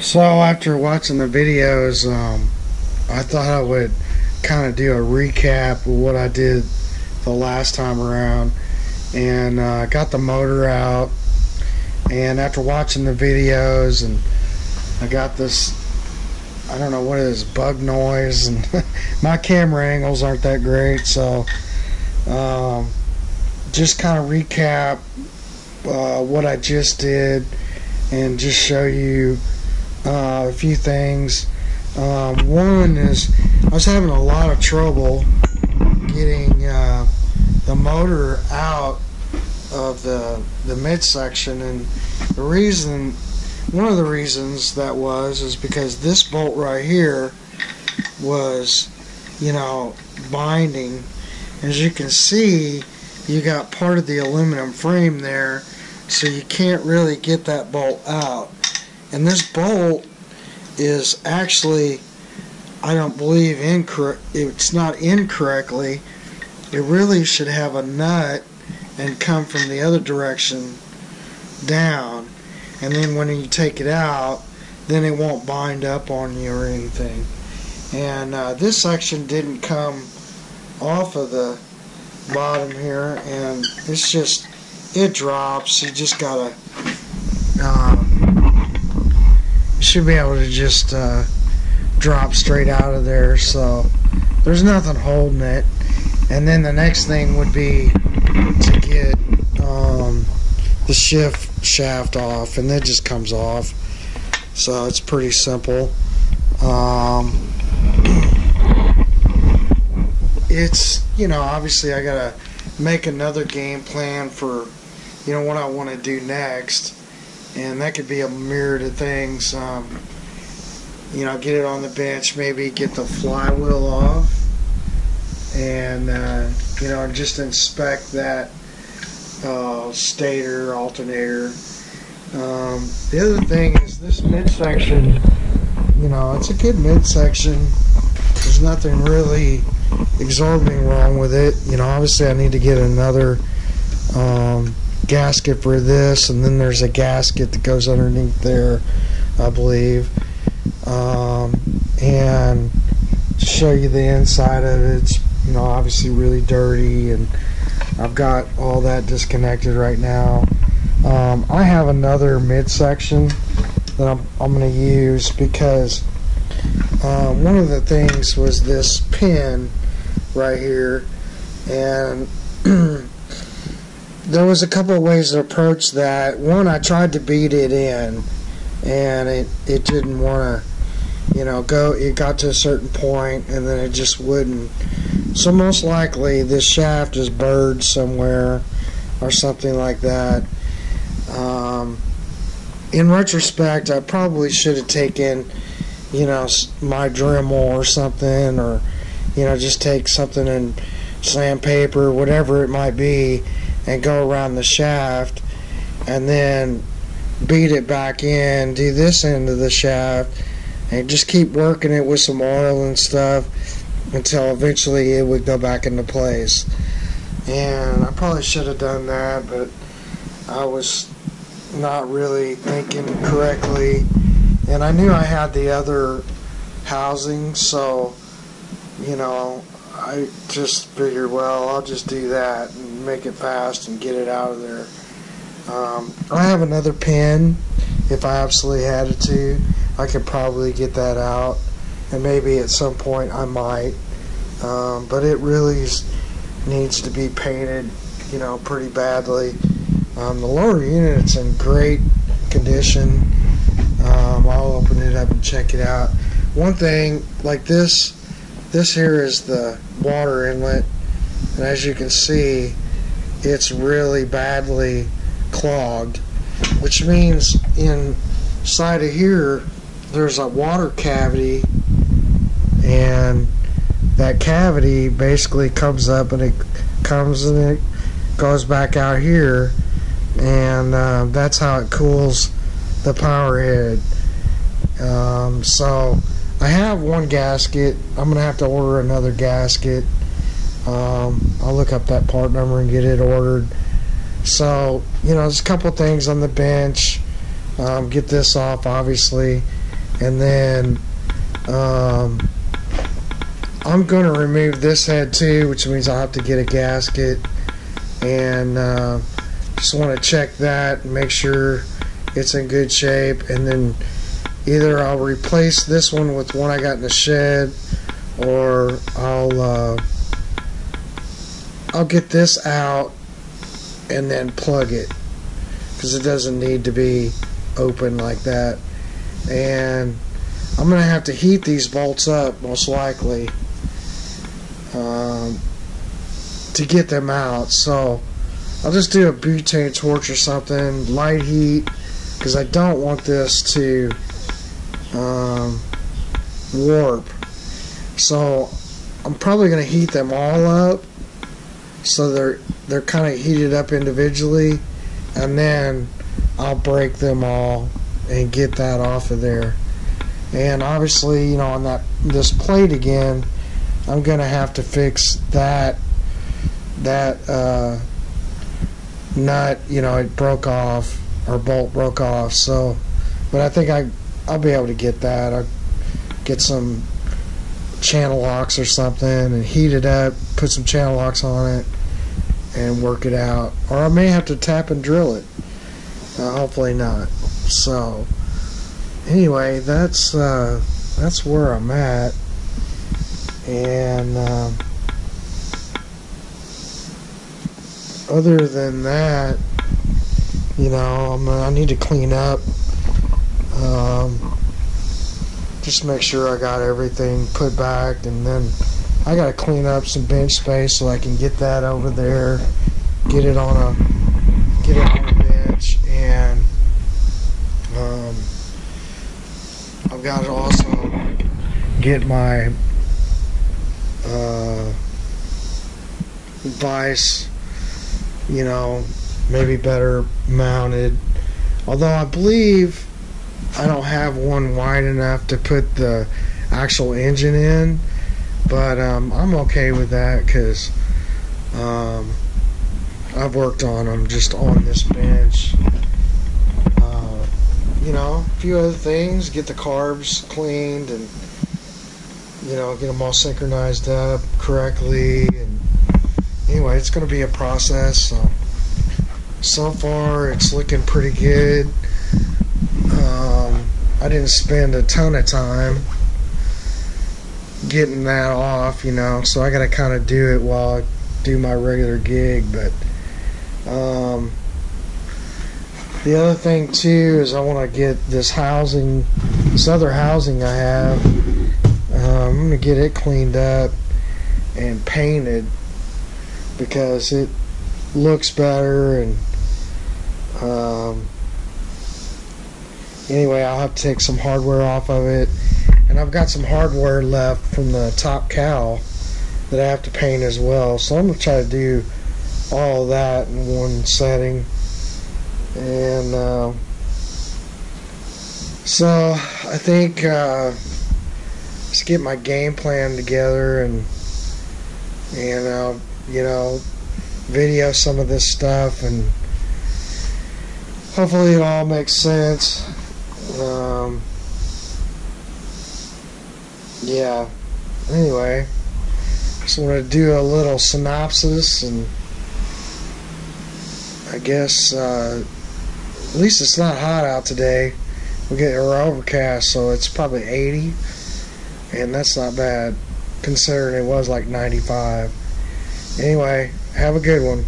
So after watching the videos, I thought I would kind of do a recap of what I did the last time around, and got the motor out, and after watching the videos, and I got this, I don't know what it is, bug noise, and my camera angles aren't that great, so just kind of recap what I just did and just show you a few things. One is I was having a lot of trouble getting the motor out of the midsection, and the reason, one of the reasons that was is because this bolt right here was, you know, binding. As you can see, you got part of the aluminum frame there, so you can't really get that bolt out. And this bolt is actually, I don't believe incorrect, it's not incorrectly, it really should have a nut and come from the other direction down, and then when you take it out, then it won't bind up on you or anything. And this section didn't come off of the bottom here, and it's just, it drops, you just gotta should be able to just drop straight out of there, so there's nothing holding it. And then the next thing would be to get the shift shaft off, and it just comes off, so it's pretty simple. It's, you know, obviously I gotta make another game plan for, you know, what I want to do next, and that could be a myriad of things. You know, get it on the bench, maybe get the flywheel off, and you know, just inspect that stator, alternator. The other thing is this midsection, you know, it's a good midsection, there's nothing really exorbitant wrong with it. You know, obviously I need to get another gasket for this, and then there's a gasket that goes underneath there, I believe. And to show you the inside of it, it's, you know, obviously really dirty, and I've got all that disconnected right now. I have another midsection that I'm going to use, because one of the things was this pin right here, and there was a couple of ways to approach that. One, I tried to beat it in, and it didn't want to, you know, go. It got to a certain point, and then it just wouldn't. So most likely this shaft is burred somewhere or something like that. In retrospect, I probably should have taken, you know, my Dremel or something, or, you know, just take something and sandpaper, whatever it might be, and go around the shaft, and then beat it back in, do this end of the shaft, and just keep working it with some oil and stuff until eventually it would go back into place. And I probably should have done that, but I was not really thinking correctly. And I knew I had the other housing, so, you know, I just figured, well, I'll just do that and make it fast and get it out of there. I have another pin. If I absolutely had to, I could probably get that out, and maybe at some point I might. But it really needs to be painted, you know, pretty badly. The lower unit's in great condition. I'll open it up and check it out. One thing, like this here is the water inlet, and as you can see, it's really badly clogged, which means inside of here there's a water cavity, and that cavity basically comes up, and it comes and it goes back out here, and that's how it cools the power head. So I have one gasket. I'm gonna have to order another gasket. I'll look up that part number and get it ordered. So, you know, there's a couple things on the bench. Get this off, obviously. And then I'm going to remove this head too, which means I'll have to get a gasket. And just want to check that and make sure it's in good shape. And then either I'll replace this one with one I got in the shed, or I'll get this out and then plug it, because it doesn't need to be open like that. And I'm going to have to heat these bolts up most likely to get them out. So I'll just do a butane torch or something, light heat, because I don't want this to warp. So I'm probably going to heat them all up so they're kind of heated up individually, and then I'll break them all and get that off of there. And obviously, you know, on this plate again, I'm going to have to fix that nut. You know, it broke off, or bolt broke off. So, but I think I'll be able to get that. I'll get some channel locks or something and heat it up, put some channel locks on it, and work it out. Or I may have to tap and drill it. Hopefully not. So anyway, that's where I'm at. And other than that, you know, I need to clean up. Just make sure I got everything put back, and then I gotta clean up some bench space so I can get that over there, get it on a bench. And I've got to also get my vise, you know, maybe better mounted. Although I believe I don't have one wide enough to put the actual engine in, but I'm okay with that, because I've worked on them just on this bench. You know, a few other things, get the carbs cleaned and, you know, get them all synchronized up correctly. And anyway, it's going to be a process. So far it's looking pretty good. I didn't spend a ton of time getting that off, you know, so I got to kind of do it while I do my regular gig. But the other thing too is I want to get this housing, this other housing I have, I'm going to get it cleaned up and painted, because it looks better. And anyway, I'll have to take some hardware off of it. And I've got some hardware left from the top cowl that I have to paint as well. So I'm going to try to do all that in one setting. And so I think just get my game plan together, and I'll, you know, video some of this stuff, and hopefully it all makes sense. Yeah, anyway, just want to do a little synopsis, and I guess at least it's not hot out today. We're overcast, so it's probably 80, and that's not bad considering it was like 95. Anyway, have a good one.